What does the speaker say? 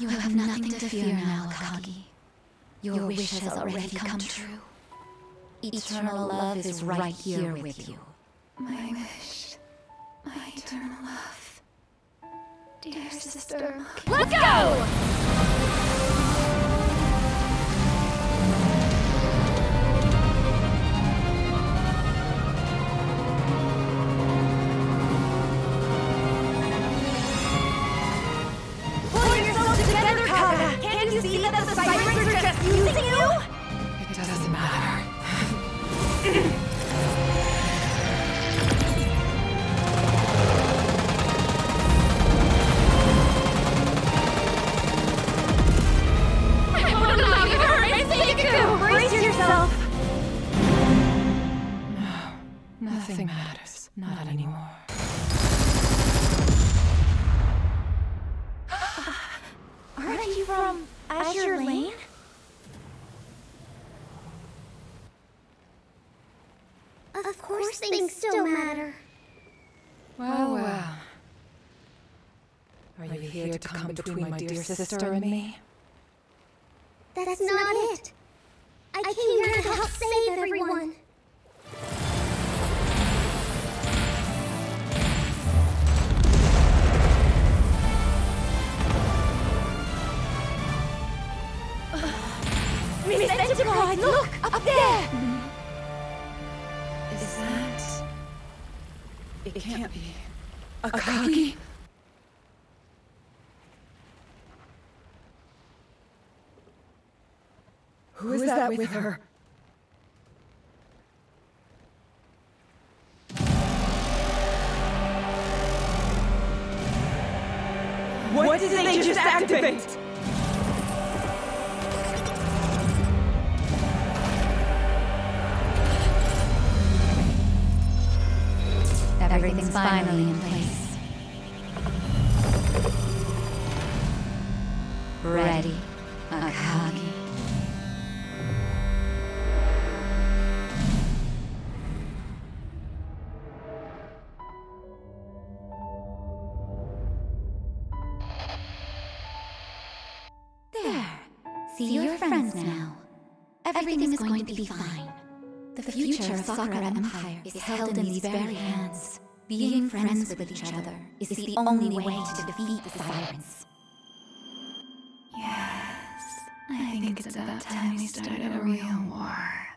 You have nothing to fear now, Akagi. Your wish has already come true. Eternal love is right here with you. My wish. My eternal love. Dear sister... Let's go! Pull yourself together, Kara! Can't you see that the Sirens are just using you? It doesn't matter. Nothing matters. Not anymore. Aren't you from Azure Lane? Of course things still matter. Well, well. Are you here to come between my dear sister and me? That's not it. I came here to help save everyone. Miss Enterprise, look! Up there! Mm-hmm. Is that... It can't be... Akagi? Who is that with her? What did they just activate? Everything's finally in place. Ready, Akagi. There. See your friends now. Everything is going to be fine. The future of Sakura Empire is held in these very hands. Being friends with each other is the only way to defeat the Sirens. Yes, I think it's about time we started a real war.